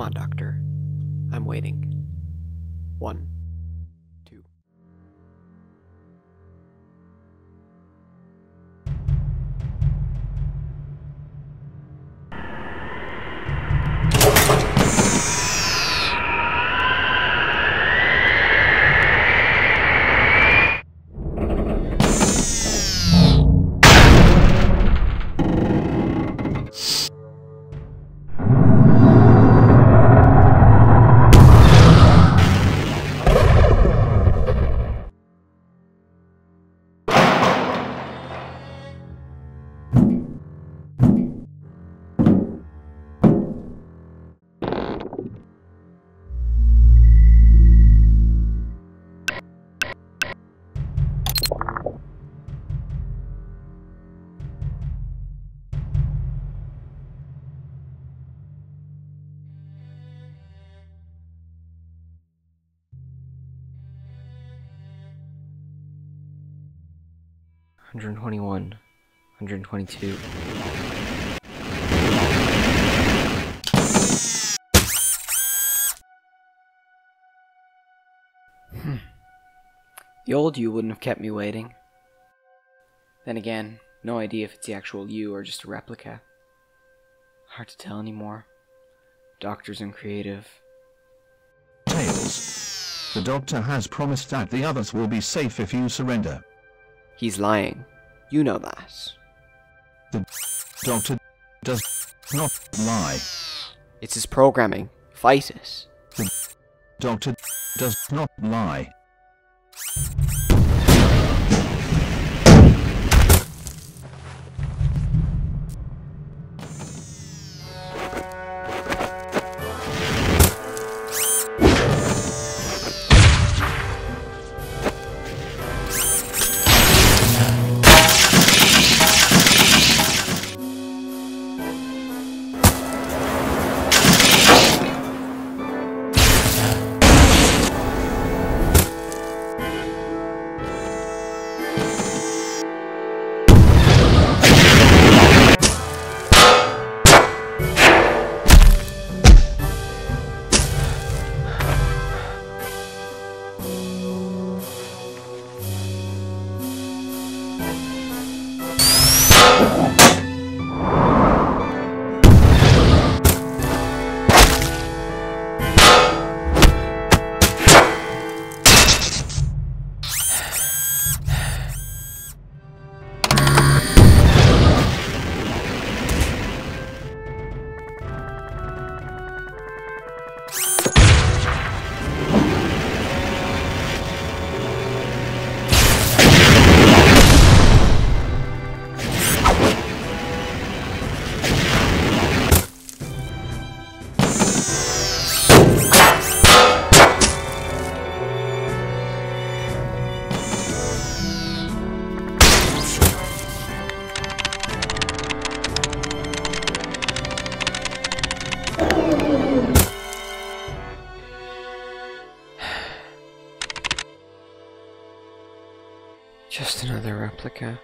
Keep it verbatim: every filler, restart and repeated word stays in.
Come on, Doctor. I'm waiting. One. Two. one twenty-one, one twenty-two. Hmm. The old you wouldn't have kept me waiting. Then again, no idea if it's the actual you or just a replica. Hard to tell anymore. Doctors and creative. Tails, the doctor has promised that the others will be safe if you surrender. He's lying. You know that. The doctor does not lie. It's his programming. Fight it. The doctor does not lie. Just another replica.